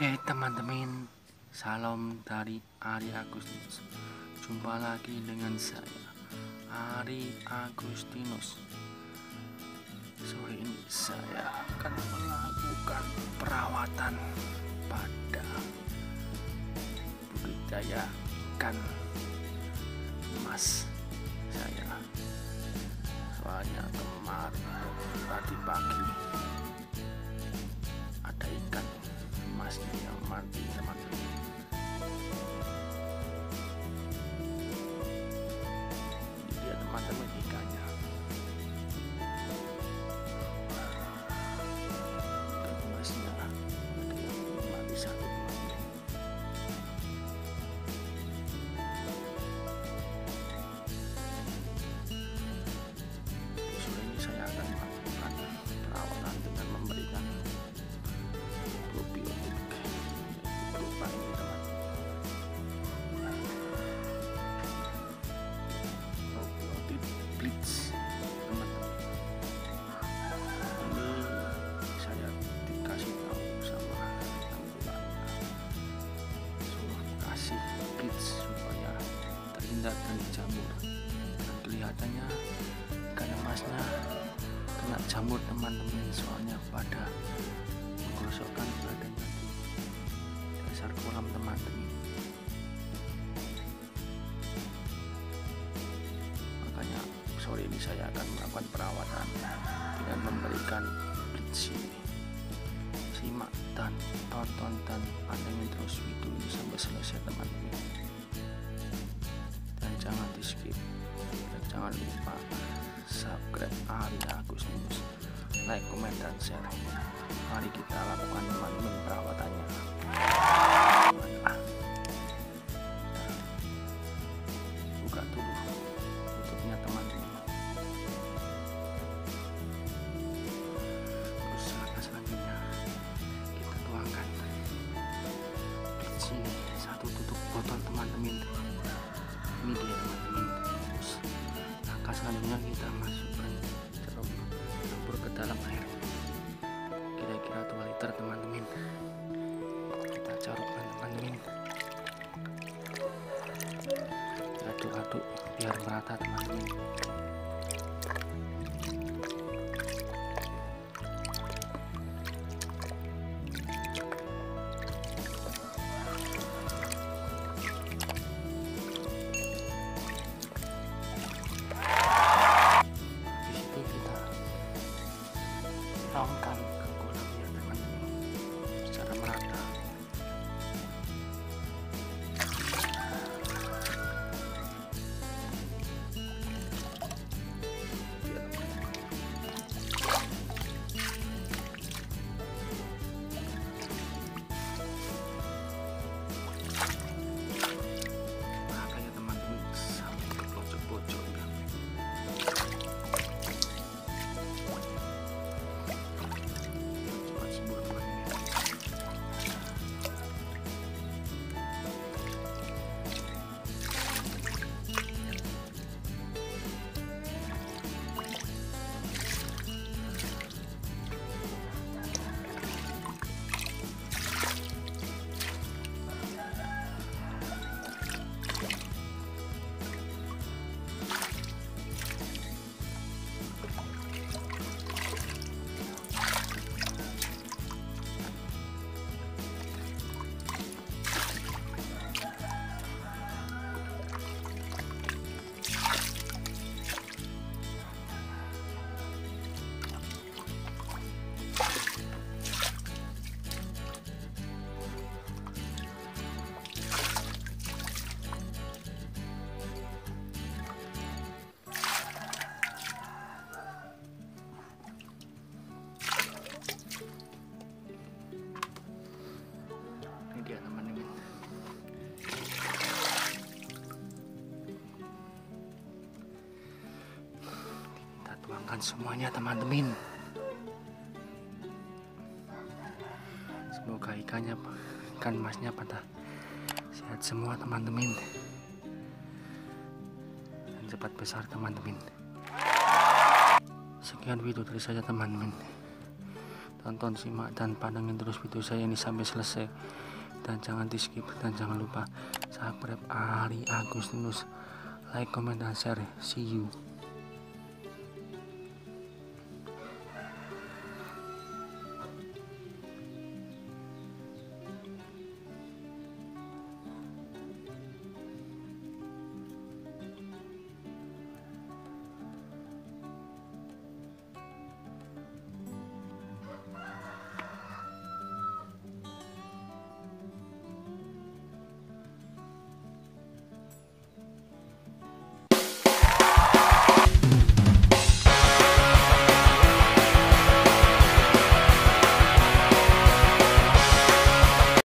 Hey teman-teman, salam dari Ary Agustinus. Jumpa lagi dengan saya Ary Agustinus. Sore ini saya akan melakukan perawatan pada budidaya ikan mas saya. Soalnya kemarin tadi pagi ada ikan masnya yang mati, teman-teman. Ini dia, teman-teman, ikannya. Dan masnya ada yang mati satu. Sore ini saya akan melakukan perawatan dengan memberikan supaya terhindar dari jamur. Dan kelihatannya ikan emasnya kena jamur, teman-teman, soalnya pada menggosokkan badannya di dasar kolam, teman-teman. Makanya sore ini saya akan melakukan perawatan dengan memberikan bleach ini. Simak dan tonton dan pantengin terus video ini sampai selesai, teman-teman. Dan jangan di skip. Dan jangan lupa subscribe Ary Agustinus, like, komen, dan share. Mari kita lakukan, teman-teman, perawatannya. Buka tubuh, tutupnya, teman-teman. Teman-teman, ini dia, teman-teman. Terus langkah selanjutnya kita masukkan jarum campur ke dalam air, kira-kira 2 liter, teman-teman. Kita campurkan, teman-teman, aduk-aduk biar merata, teman-teman. Tuangkan ke kolamnya, teman-teman, secara merata. Tuangkan semuanya, teman-teman. Semoga ikan masnya pada sehat semua, teman-teman, dan cepat besar, teman-teman. Sekian video dari saya, teman-teman. Tonton, simak, dan pandangin terus video saya ini sampai selesai, dan jangan di skip, dan jangan lupa subscribe Ary Agustinus, like, comment, dan share. See you.